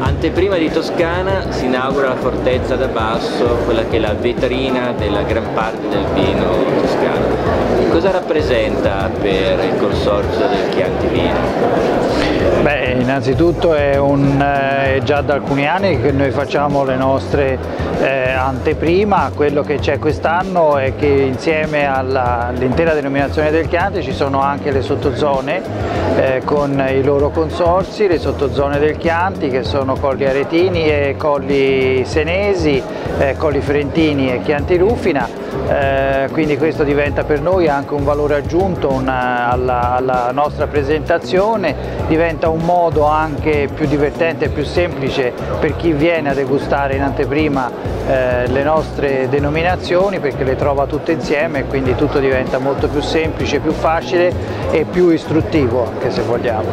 Anteprima di Toscana si inaugura la Fortezza da Basso, quella che è la vetrina della gran parte del vino toscano. Cosa rappresenta per il consorzio del Chianti Vino? Beh, innanzitutto è già da alcuni anni che noi facciamo le nostre anteprima. Quello che c'è quest'anno è che insieme all'intera denominazione del Chianti ci sono anche le sottozone con i loro consorzi, le sottozone del Chianti che sono Colli Aretini e Colli Senesi, Colli Fiorentini e Chianti Rufina, quindi questo diventa per noi anche un valore aggiunto alla nostra presentazione, diventa un modo anche più divertente e più semplice per chi viene a degustare in anteprima le nostre denominazioni, perché le trova tutte insieme e quindi tutto diventa molto più semplice, più facile e più istruttivo anche, se vogliamo.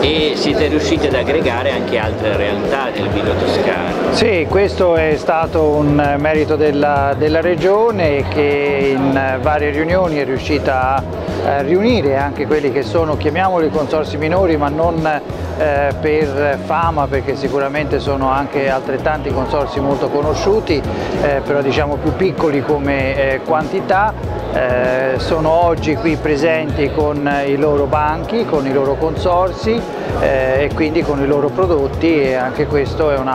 E siete riusciti ad aggregare anche altre realtà del vino toscano? Sì, questo è stato un merito della regione, che in varie riunioni è riuscita a riunire anche quelli che sono, chiamiamoli, consorzi minori, ma non per fama, perché sicuramente sono anche altrettanti consorzi molto conosciuti, però diciamo più piccoli come quantità. Sono oggi qui presenti con i loro banchi, con i loro consorzi e quindi con i loro prodotti, e anche questo è un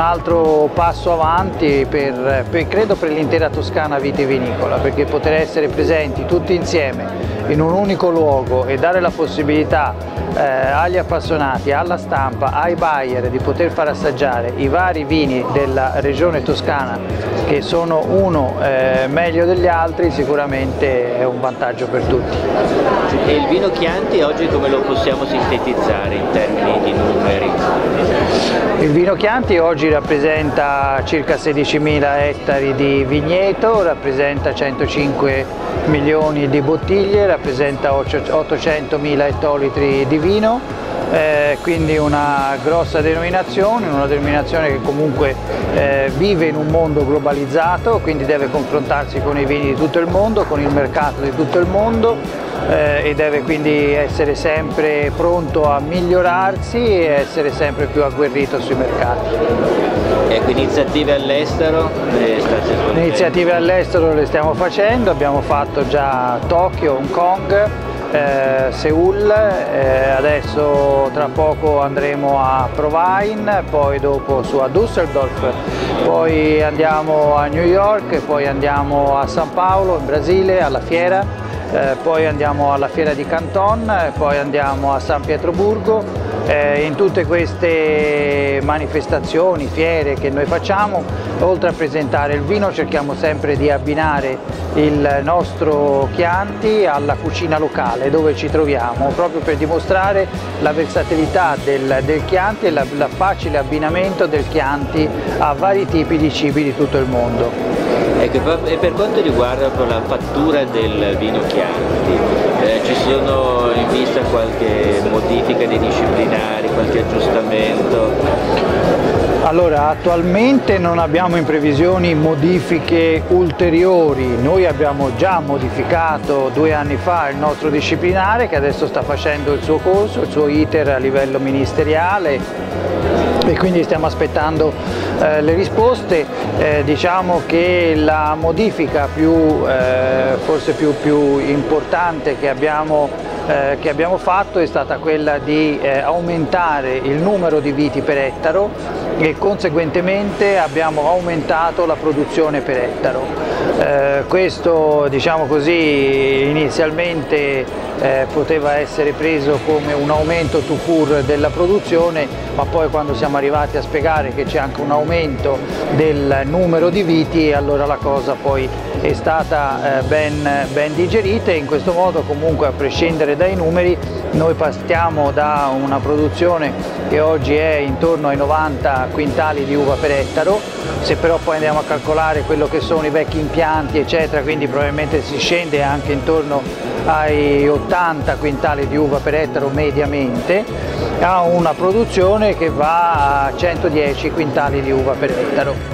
altro passo avanti credo per l'intera Toscana vitivinicola, perché poter essere presenti tutti insieme in un unico luogo e dare la possibilità agli appassionati, alla stampa, ai buyer di poter far assaggiare i vari vini della regione toscana, che sono uno meglio degli altri, sicuramente è un vantaggio per tutti. E il vino Chianti oggi come lo possiamo sintetizzare in termini di numeri? Il vino Chianti oggi rappresenta circa 16.000 ettari di vigneto, rappresenta 105 milioni di bottiglie, rappresenta 800.000 ettolitri di vino, quindi una grossa denominazione, una denominazione che comunque vive in un mondo globalizzato, quindi deve confrontarsi con i vini di tutto il mondo, con il mercato di tutto il mondo, e deve quindi essere sempre pronto a migliorarsi e essere sempre più agguerrito sui mercati. Ecco, iniziative all'estero? Iniziative all'estero le stiamo facendo, abbiamo fatto già Tokyo, Hong Kong, Seoul, adesso tra poco andremo a Provain, poi dopo su a Düsseldorf, poi andiamo a New York, poi andiamo a San Paolo in Brasile alla fiera. Poi andiamo alla fiera di Canton, poi andiamo a San Pietroburgo. In tutte queste manifestazioni, fiere che noi facciamo, oltre a presentare il vino cerchiamo sempre di abbinare il nostro Chianti alla cucina locale dove ci troviamo, proprio per dimostrare la versatilità del Chianti e il facile abbinamento del Chianti a vari tipi di cibi di tutto il mondo. E per quanto riguarda la fattura del vino Chianti, ci sono in vista qualche modifica dei disciplinari, qualche aggiustamento? Allora, attualmente non abbiamo in previsioni modifiche ulteriori. Noi abbiamo già modificato 2 anni fa il nostro disciplinare, che adesso sta facendo il suo corso, il suo iter a livello ministeriale, e quindi stiamo aspettando le risposte. Diciamo che la modifica forse più importante che abbiamo fatto è stata quella di aumentare il numero di viti per ettaro, e conseguentemente abbiamo aumentato la produzione per ettaro. Questo, diciamo così, inizialmente poteva essere preso come un aumento tout court della produzione, ma poi quando siamo arrivati a spiegare che c'è anche un aumento del numero di viti, allora la cosa poi è stata ben digerita, e in questo modo comunque, a prescindere dai numeri, noi partiamo da una produzione che oggi è intorno ai 90 quintali di uva per ettaro. Se però poi andiamo a calcolare quello che sono i vecchi impianti eccetera, quindi probabilmente si scende anche intorno ai 80 quintali di uva per ettaro mediamente, a una produzione che va a 110 quintali di uva per ettaro.